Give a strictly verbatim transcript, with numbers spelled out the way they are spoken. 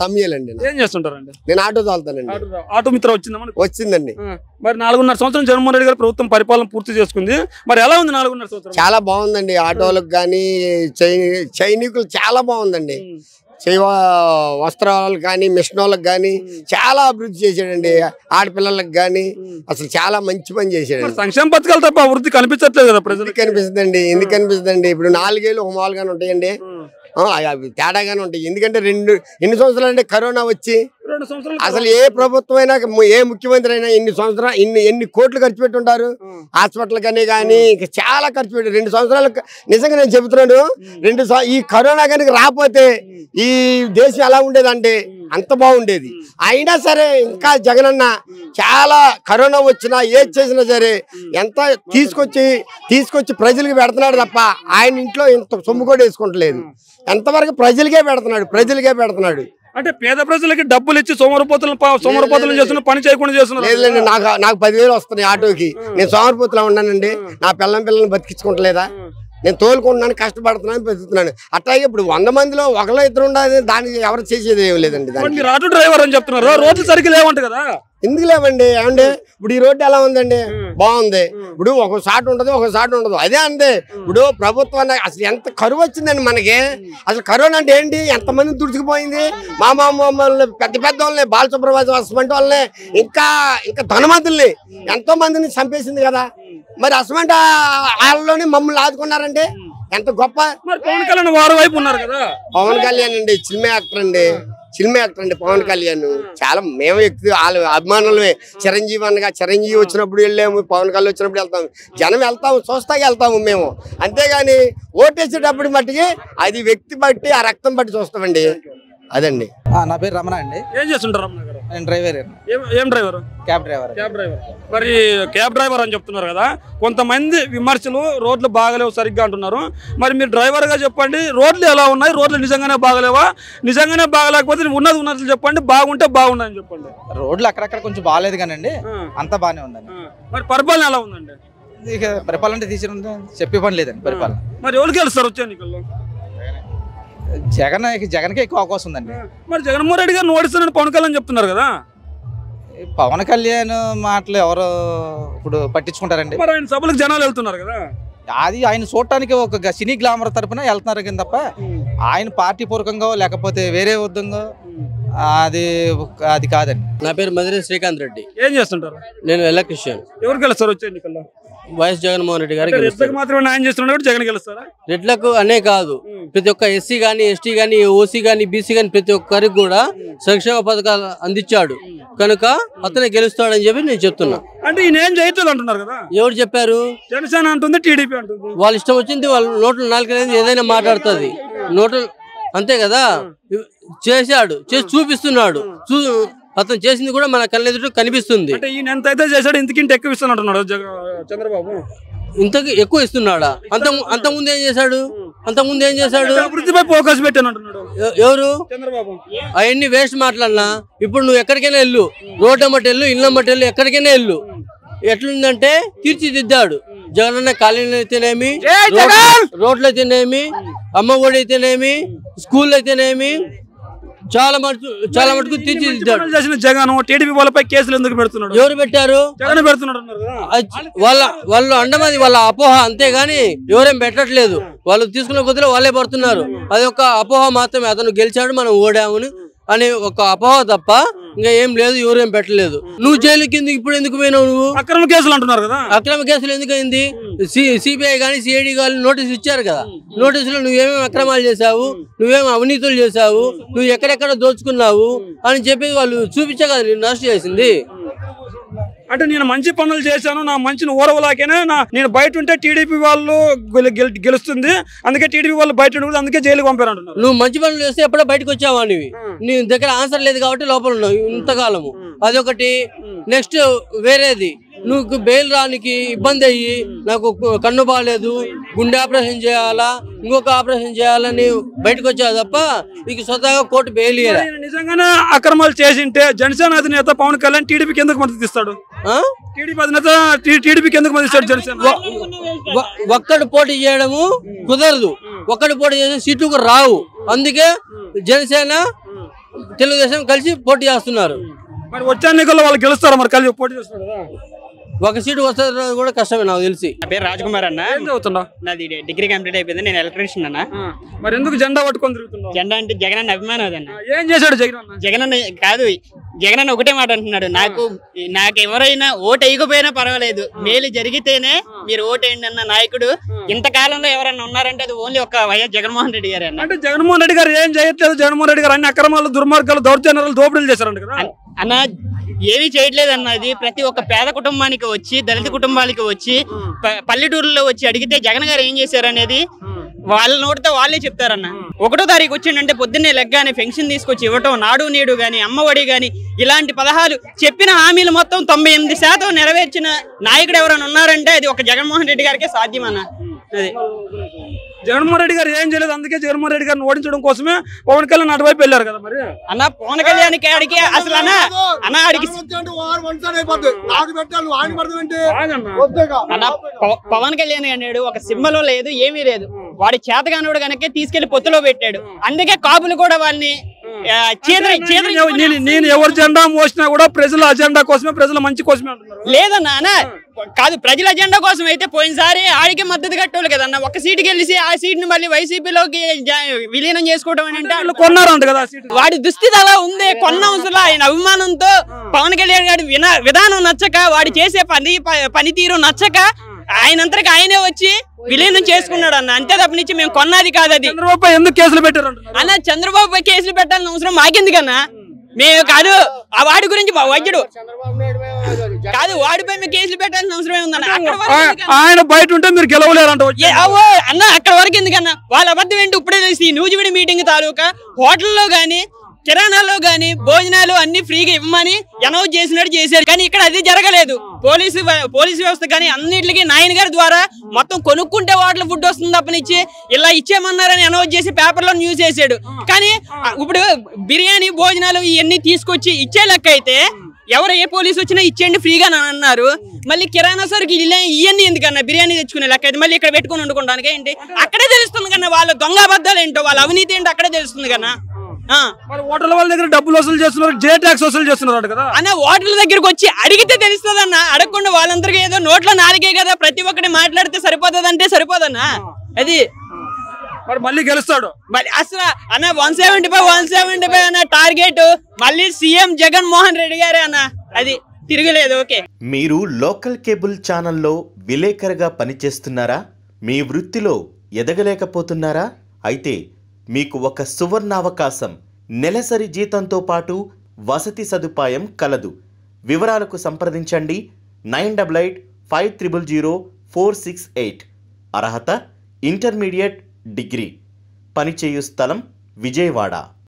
Samuel అండి. ఏం చేస్తుంటారండి? నేను ఆటో తోలుతానండి. ఆటో మిత్ర వచ్చిందా మనకు? వచ్చిందండి. మరి నాలుగున్నర సంవత్సరం జగన్మోహన్ రెడ్డి గారు ప్రభుత్వం పరిపాలన పూర్తి చేసుకుంది. మరి ఎలా ఉంది నాలుగున్నర సంవత్సరం? చాలా బాగుందండి. ఆటోలకు కానీ చైనీకులు చాలా బాగుందండి. శైవ వస్త్రాలకు కానీ మిషన్ వాళ్ళకి కానీ చాలా అభివృద్ధి చేశాడండి. ఆడపిల్లలకు కానీ అసలు చాలా మంచి పని చేశాడు. సంక్షేమ పథకాలు తప్ప అభివృద్ధి కనిపించట్లేదు కదా ప్రజలకు. కనిపిస్తుందండి. ఎందుకు కనిపిస్తుందండి? ఇప్పుడు నాలుగేళ్ళు హోమాలుగానే ఉంటాయండి, అవి తేడాగానే ఉంటాయి. ఎందుకంటే రెండు ఎన్ని సంవత్సరాలు అంటే కరోనా వచ్చి అసలు ఏ ప్రభుత్వం అయినా ఏ ముఖ్యమంత్రి అయినా ఇన్ని సంవత్సరాలు ఇన్ని ఎన్ని కోట్లు ఖర్చు పెట్టి ఉంటారు హాస్పిటల్ కానీ కానీ చాలా ఖర్చు పెట్టి రెండు సంవత్సరాలు నిజంగా నేను చెబుతున్నాను. రెండు ఈ కరోనా కనుక రాకపోతే ఈ దేశం ఎలా ఉండేదంటే అంత బాగుండేది. అయినా సరే ఇంకా జగన్ అన్న చాలా కరోనా వచ్చినా ఏది చేసినా సరే ఎంత తీసుకొచ్చి తీసుకొచ్చి ప్రజలకు పెడుతున్నాడు తప్ప ఆయన ఇంట్లో ఇంత సొమ్ము కూడా వేసుకుంటలేదు. ఎంతవరకు ప్రజలకే పెడుతున్నాడు ప్రజలకే పెడుతున్నాడు అంటే పేద ప్రజలకి డబ్బులు ఇచ్చి సోమరపోతులు సోమరపోతులు చేస్తున్నా పని చేయకుండా చేస్తున్నారు. లేదండి, నాకు నాకు పదివేలు వస్తున్నాయి ఆటోకి. నేను సోమరపోతులా ఉన్నానండి. నా పిల్లం పిల్లల్ని బతికించుకుంటలేదా? నేను తోలుకుంటున్నాను, కష్టపడుతున్నాను, బతుకుతున్నాను. అట్లాగే ఇప్పుడు వంద మందిలో ఒకళ్ళ ఇద్దరు ఉండాలి, దానికి ఎవరు చేసేది ఏం లేదండి. మీరు ఆటో డ్రైవర్ అని చెప్తున్నారు, రోడ్లు సరిగ్గా లేవంట కదా? ఎందుకు లేవండి? ఏమండి ఇప్పుడు ఈ రోడ్డు ఎలా ఉందండి? బాగుంది. ఇప్పుడు ఒక సాటు ఉండదు ఒక సాటు ఉండదు, అదే అంతే. ఇప్పుడు ప్రభుత్వం అసలు ఎంత కరువు వచ్చిందండి మనకి. అసలు కరోనా అంటే ఏంటి? ఎంతమంది తుడిచిపోయింది. మా మామూలు పెద్ద పెద్ద వాళ్ళని బాలసుబ్రహ్మణ్యం అసమంటి వాళ్ళని ఇంకా ఇంకా ధనవంతుల్ని ఎంతో మందిని చంపేసింది కదా. మరి అసమంట వాళ్ళలోనే మమ్మల్ని ఆదుకున్నారంటే ఎంత గొప్ప. మరి పవన్ కళ్యాణ్ వారి వైపు ఉన్నారు కదా? పవన్ కళ్యాణ్ అండి సినిమా యాక్టర్ అండి, సినిమా యాక్టర్ అండి పవన్ కళ్యాణ్. చాలా మేము వ్యక్తి వాళ్ళ అభిమానులమే. చిరంజీవి అనగా చిరంజీవి వచ్చినప్పుడు వెళ్ళాము, పవన్ కళ్యాణ్ వచ్చినప్పుడు వెళ్తాము, జనం వెళ్తాము, చూస్తాకి వెళ్తాము మేము. అంతేగాని ఓటేసేటప్పుడు మట్టికి అది వ్యక్తి బట్టి ఆ రక్తం బట్టి చూస్తామండి. అదండి. నా పేరు రమణ అండి. ఏం చేస్తుంటారు రమణ గారు? నేను డ్రైవర్. ఏం driver? Cab driver. Cab driver. మరి క్యాబ్ డ్రైవర్ అని చెప్తున్నారు కదా, కొంతమంది విమర్శలు రోడ్లు బాగలేవు సరిగ్గా అంటున్నారు. మరి మీరు డ్రైవర్గా చెప్పండి, రోడ్లు ఎలా ఉన్నాయి? రోడ్లు నిజంగానే బాగలేవా? నిజంగానే బాగలేకపోతే ఉన్నది ఉన్నట్లు చెప్పండి, బాగుంటే బాగున్నాయని చెప్పండి. రోడ్లు అక్కడక్కడ కొంచెం బాగలేదు కానండి, అంతా బాగానే ఉందండి. మరి పరిపాలన ఎలా ఉందండి? పరిపాలన అంటే తీసిన చెప్పే పని లేదండి పరిపాలన. మరి ఎవరికి వెళ్తారు వచ్చే ఎన్నికల్లో? జగన్ జగన్కే ఎక్కువ అవకాశం ఉందండి. మరి జగన్మోహన్ రెడ్డి గారు ఓడిస్తున్నాడు పవన్ కళ్యాణ్ చెప్తున్నారు కదా? పవన్ కళ్యాణ్ మాటలు ఎవరు ఇప్పుడు పట్టించుకుంటారండి? మరి ఆయన సభలకు జనాలు వెళ్తున్నారు కదా, అది ఆయన చూడటానికి ఒక సినీ గ్లామర్ తరపున వెళ్తున్నారు కానీ తప్ప ఆయన పార్టీ పూర్వకంగా లేకపోతే వేరే ఉద్దంగా అది అది కాదండి. నా పేరు మధురై శ్రీకాంత్ రెడ్డి. ఏం చేస్తుంటారు? నేను ఎలక్ట్రీషియన్. ఎవరు గెలుస్తారు వచ్చే ఎన్నికల్లో? వైఎస్ జగన్మోహన్ రెడ్డి గారు. రెడ్లకు అనే కాదు, ప్రతి ఒక్క ఎస్సీ కానీ ఎస్టీ కానీ ఓసీ కానీ బీసీ కానీ ప్రతి ఒక్కరికి కూడా సంక్షేమ పథకాలు అందించాడు కనుక అతనే గెలుస్తాడని చెప్పి నేను చెప్తున్నా. అంటే ఈయనేం చేయట్లేదు అంటున్నారు కదా? ఎవరు చెప్పారు? జనసేన అంటుంది, టీడీపీ అంటుంది. వాళ్ళు ఇష్టం వచ్చింది వాళ్ళు నోట్ల నాలుగు ఏదైనా మాట్లాడుతుంది, నోట్ల అంతే కదా. చేశాడు, చేసి చూపిస్తున్నాడు. చూ అతను చేసింది కూడా మన కళ్ళెదుట కనిపిస్తుంది. ఇంతకింటే ఎక్కువ ఇస్తున్నాడు చంద్రబాబు. ఇంతకు ఎక్కువ ఇస్తున్నాడా? అంత అంతకుముందు ఏం చేశాడు? అంతకుముందు ఏం చేశాడు? ఫోకస్ పెట్టానంటున్నాడు. ఎవరు? చంద్రబాబు. అవన్నీ వేస్ట్ మాట్లాడినా. ఇప్పుడు నువ్వు ఎక్కడికైనా వెళ్ళు, రోడ్డు అమ్మటి వెళ్ళు, ఇల్లు అమ్మటి వెళ్ళు, ఎక్కడికైనా వెళ్ళు, ఎట్లుందంటే తీర్చిదిద్దాడు జగనన్న. కాలనీలు అయితేనేమి, రోడ్లు అయితేనేమి, అమ్మఒడి అయితేనేమి, స్కూల్ అయితేనేమి, చాలా మటుకు చాలా మటుకు తీర్చిదిద్దాడు. జగన్ టీడీపీ వాళ్ళపై కేసులు ఎందుకు పెడుతున్నాడు? ఎవరు పెట్టారు? జగన్ పెడుతున్నాడు. వాళ్ళ వాళ్ళు అండమది వాళ్ళ అపోహ, అంతేగాని ఎవరేం పెట్టట్లేదు. వాళ్ళు తీసుకున్న కొద్దిలో వాళ్ళే పడుతున్నారు, అది ఒక అపోహ మాత్రమే. అతను గెలిచాడు మనం ఓడామని అనే ఒక అపోహ తప్ప ఇంకా ఏం లేదు, ఎవరేం పెట్టలేదు. నువ్వు జైలు కింద ఇప్పుడు ఎందుకు పోయినావు? నువ్వు అక్రమ కేసులు అంటున్నారు కదా, అక్రమ కేసులు ఎందుకు అయింది? సిబిఐ కానీ సిఐడి కానీ నోటీసులు ఇచ్చారు కదా, నోటీసులో నువ్వేమేమి అక్రమాలు చేశావు, నువ్వేమి అవినీతులు చేశావు, నువ్వు ఎక్కడెక్కడ దోచుకున్నావు అని చెప్పి వాళ్ళు చూపించే కదా నిన్ను అరెస్ట్ చేసింది. అంటే నేను మంచి పనులు చేశాను, నా మంచిని ఓరవలాకైనా నా నేను బయట ఉంటే టీడీపీ వాళ్ళు గెలుస్తుంది, అందుకే టీడీపీ వాళ్ళు బయట ఉండదు, అందుకే జైలుకి పంపారు అంటున్నారు. నువ్వు మంచి పనులు చేస్తే ఎప్పుడో బయటకు వచ్చావా? నువ్వు నీ దగ్గర ఆన్సర్ లేదు కాబట్టి లోపల ఉన్నావు ఇంతకాలము. అదొకటి. నెక్స్ట్ వేరేది, నువ్వు బెయిల్ రానికి ఇబ్బంది అయ్యి నాకు కన్ను బాగాలేదు, గుండె ఆపరేషన్ చేయాలా, ఇంకొక ఆపరేషన్ చేయాలని బయటకు వచ్చావు తప్ప నీకు స్వతహాగా కోర్టు బెయిల్ ఇయ్యాలి. నిజంగానే అక్రమాలు చేసింటే జనసేన అధినేత పవన్ కళ్యాణ్ టీడీపీకి ఎందుకు మద్దతు ఇస్తాడు? టీడీపీ అధినేత టీడీపీకి ఎందుకు మద్దతు ఇస్తాడు? జనసేన ఒక్కడు పోటీ చేయడము కుదరదు, ఒక్కడు పోటీ చేసే సీట్లు రావు, అందుకే జనసేన తెలుగుదేశం కలిసి పోటీ చేస్తున్నారు. మరి వచ్చే ఎన్నికల్లో వాళ్ళు గెలుస్తారు, మరి కలిసి పోటీ చేస్తారు కదా, ఒక సీటు వస్తుంది కూడా కష్టమే నాకు తెలిసి. నా పేరు రాజ్ కుమార్ అన్న. ఏం చదువుతున్నా? నాది డిగ్రీ కంప్లీట్ అయిపోయింది, నేను ఎలక్ట్రీషియన్ అన్న. మరి ఎందుకు జెండా పట్టుకొని తిరుగుతున్నావు? జెండా అంటే జగన్ అన్న అభిమానం అదన్న. ఏం చేశాడు జగన్ అన్న? జగన్ అన్న కాదు, జగన్ అన్న ఒకటే మాట అంటున్నాడు, నాకు నాకు ఎవరైనా ఓటు వేయకపోయినా పర్వాలేదు, మేలు జరిగితేనే మీరు ఓటేయండి అన్న నాయకుడు. ఇంతకాలంలో ఎవరైనా ఉన్నారంటే అది ఓన్లీ ఒక వైఎస్ జగన్మోహన్ రెడ్డి గారు అన్న. అంటే జగన్మోహన్ రెడ్డి గారు ఏం చేయట్లేదు, జగన్మోహన్ రెడ్డి గారు అన్ని అక్రమాలు, దుర్మార్గాలు, దౌర్జన్యాలు, దోపిడీలు చేశారంట కదా అన్న. ఏమీ చేయట్లేదు అన్నది, ప్రతి ఒక్క పేద కుటుంబానికి వచ్చి, దళిత కుటుంబాలకి వచ్చి, పల్లెటూరులో వచ్చి అడిగితే జగన్ గారు ఏం చేశారు అనేది వాళ్ళ నోటితో వాళ్ళే చెప్తారన్న. ఒకటో తారీఖు వచ్చిందంటే పొద్దున్నే లెగ్గానే పెన్షన్ తీసుకొచ్చి ఇవ్వటం, నాడు నేడు గాని, అమ్మఒడి గాని, ఇలాంటి పదహారు చెప్పిన హామీలు మొత్తం తొంభై ఎనిమిది శాతం నెరవేర్చిన నాయకుడు ఎవరైనా ఉన్నారంటే అది ఒక జగన్మోహన్ రెడ్డి గారికే సాధ్యం అన్న. అది జగన్మోహన్ రెడ్డి గారు ఏం చేయలేదు, అందుకే జగన్మోహన్ రెడ్డి గారిని ఓడించడం కోసమే పవన్ కళ్యాణ్ అటువైపు వెళ్ళారు కదా. మరి అన్న పవన్ కళ్యాణ్ అడిగి అసలు అన్న అన్న అడిగి అన్న పవన్ కళ్యాణ్ అన్నాడు ఒక సింబల్ లేదు, ఏమీ లేదు, వాడి చేతగానోడు కనుక తీసుకెళ్లి పొత్తులో పెట్టాడు, అందుకే కాపులు కూడా వాళ్ళని నేను ఎవరి జెండా మోసినా కూడా ప్రజల అజెండా కోసమే, ప్రజల మంచి కోసమే లేదన్నా. కాదు, ప్రజల అజెండా కోసం అయితే పోయినసారి ఆడికి మద్దతు కట్టేవాళ్ళు కదన్న, ఒక సీటు గెలిచి ఆ సీట్ ని మళ్ళీ వైసీపీలోకి విలీనం చేసుకోవడం అంటే వాళ్ళు కొన్నారంట కదా. వాడి దుస్థితి అలా ఉంది, కొన్న అవసరం ఆయన అభిమానంతో పవన్ కళ్యాణ్ గారి విధానం నచ్చక, వాడు చేసే పని పనితీరు నచ్చక ఆయన అంతరికి ఆయనే వచ్చి విలీనం చేసుకున్నాడు అన్న, అంతే తప్పనిచ్చి మేము కొన్నది కాదు. అది చంద్రబాబు ఎందుకు కేసులు పెట్టారు అన్న? చంద్రబాబు కేసులు పెట్టాలని అవసరం మాకెందు కన్నా, మేము కాదు ఆ వాడి గురించి వైద్యుడు కాదు, వాడిపై మేము కేసులు పెట్టాల్సిన అవసరం ఉందన్న. ఆయన బయట ఉంటే మీరు గెలవలేరంట అన్న, అక్కడ వరకు ఎందుకన్నా? వాళ్ళ అబద్ధం ఏంటి ఇప్పుడే తెలిసి, నూజివిడి మీటింగ్ తాలూకా హోటల్లో గానీ, కిరాణాల్లో గానీ భోజనాలు అన్ని ఫ్రీగా ఇవ్వమని అనౌన్స్ చేసినట్టు చేశారు, కానీ ఇక్కడ అది జరగలేదు. పోలీసు పోలీసు వ్యవస్థ కానీ అన్నింటికి నాయన గారి ద్వారా మొత్తం కొనుక్కుంటే వాటిలో ఫుడ్ వస్తుంది తప్పనిచ్చి ఇలా ఇచ్చేమన్నారని అనౌన్స్ చేసి పేపర్లో న్యూస్ చేశాడు. కానీ ఇప్పుడు బిర్యానీ భోజనాలు ఇవన్నీ తీసుకొచ్చి ఇచ్చే లెక్క అయితే ఎవరు ఏ పోలీసు వచ్చినా ఇచ్చేయండి ఫ్రీగా అన్నారు. మళ్ళీ కిరాణా సరుకు ఇవన్నీ ఎందుకన్నా? బిర్యానీ తెచ్చుకునే లెక్క అయితే మళ్ళీ ఇక్కడ పెట్టుకుని వండుకోవడానికి ఏంటి? అక్కడే తెలుస్తుంది కన్నా వాళ్ళ దొంగ అబద్ధాలు ఏంటో, వాళ్ళ అవినీతి ఏంటో అక్కడే తెలుస్తుంది కన్నా. ఓటర్ల వాళ్ళ దగ్గర డబ్బులు వసూలు చేస్తున్నారు, జే ట్యాక్స్ వసూలు చేస్తున్నారు కదా అన్న. ఓటర్ల దగ్గరకు వచ్చి అడిగితే తెలుస్తుంది అన్న, అడగకుండా వాళ్ళందరికీ ఏదో నోట్లో నాలుగే కదా, ప్రతి ఒక్కటి మాట్లాడితే సరిపోతుంది అంటే సరిపోదన్నా. అది మరి మళ్ళీ గెలుస్తాడు మరి అసలు అన్న, one seventy five one seventy five అన్న టార్గెట్ మళ్ళీ సీఎం జగన్మోహన్ రెడ్డి గారే అన్న, అది తిరగలేదు. ఓకే, మీరు లోకల్ కేబుల్ ఛానల్లో విలేకరుగా పనిచేస్తున్నారా? మీ వృత్తిలో ఎదగలేకపోతున్నారా? అయితే మీకు ఒక సువర్ణావకాశం. నెలసరి జీతంతో పాటు వసతి సదుపాయం కలదు. వివరాలకు సంప్రదించండి nine double eight five triple zero four six eight. అర్హత ఇంటర్మీడియట్, డిగ్రీ. పనిచేయు స్థలం విజయవాడ.